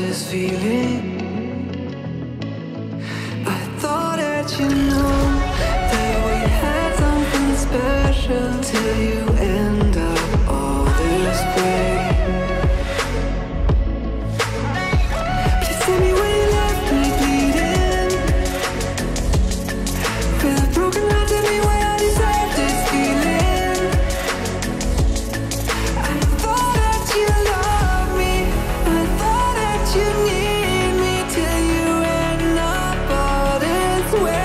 This feeling, I thought that you knew that we had something special till you end up all this way. Please tell me when you left me bleeding with a broken heart. Tell me why I deserve this feeling. I thought that you loved me. I thought you need me till you end up all this way.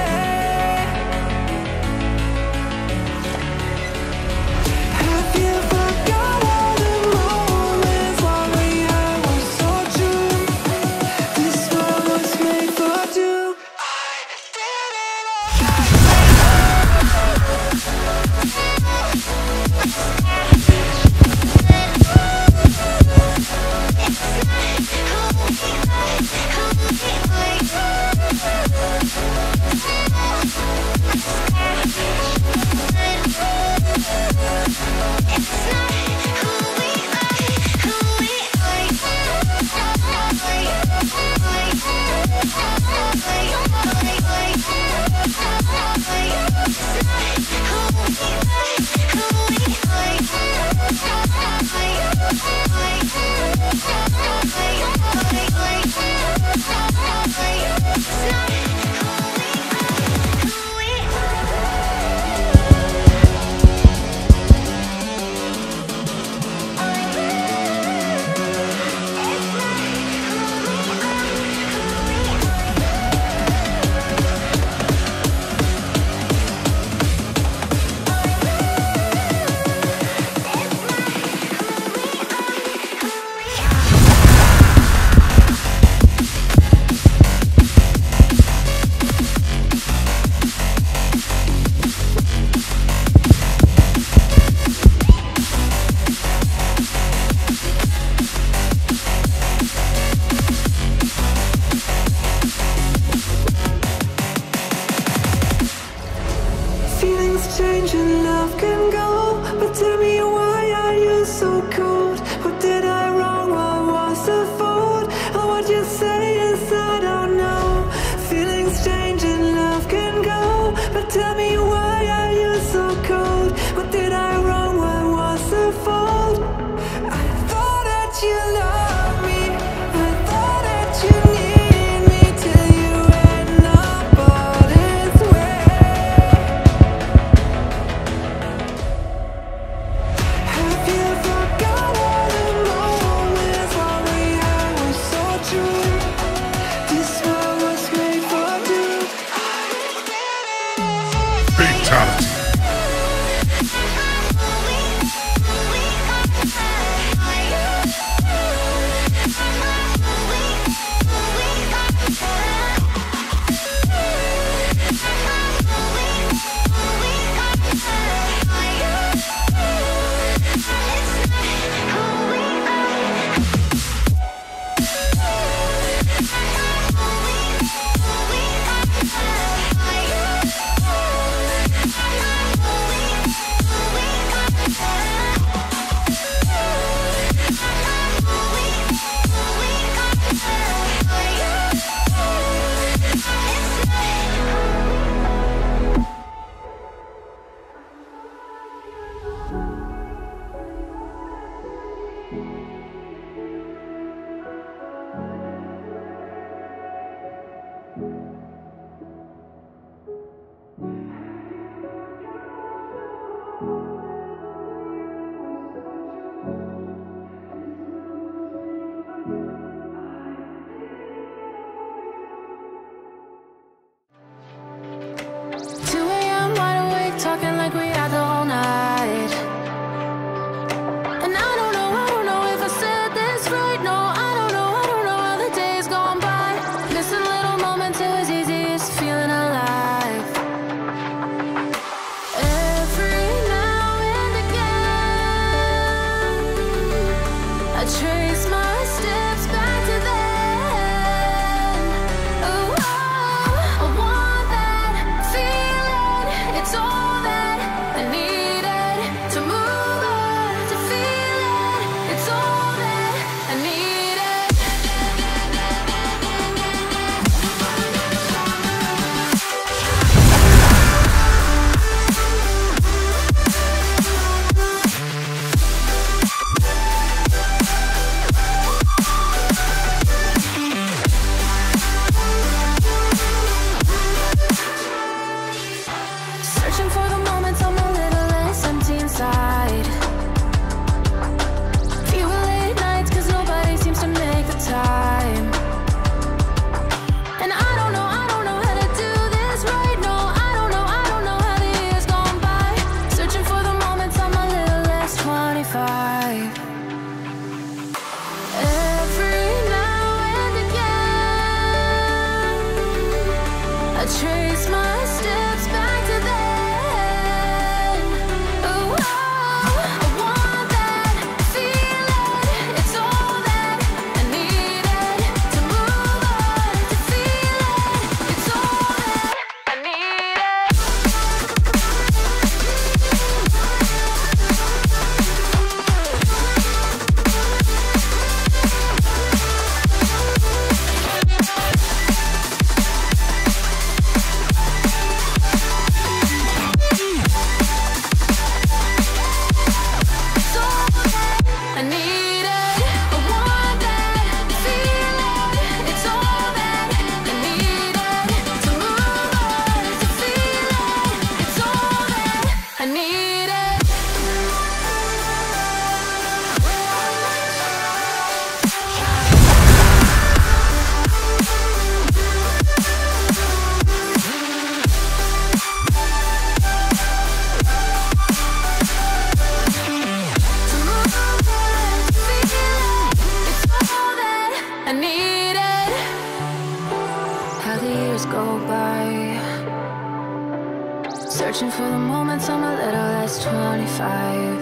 Searching for the moments I'm a little less 25,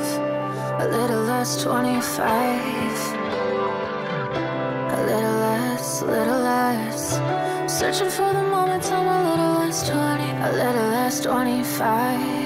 a little less 25, a little less, searching for the moments I'm a little less 20, a little less 25.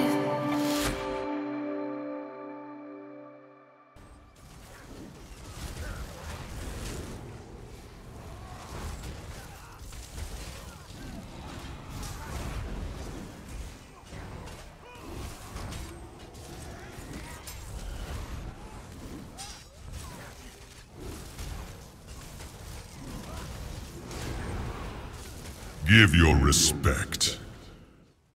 Give your respect.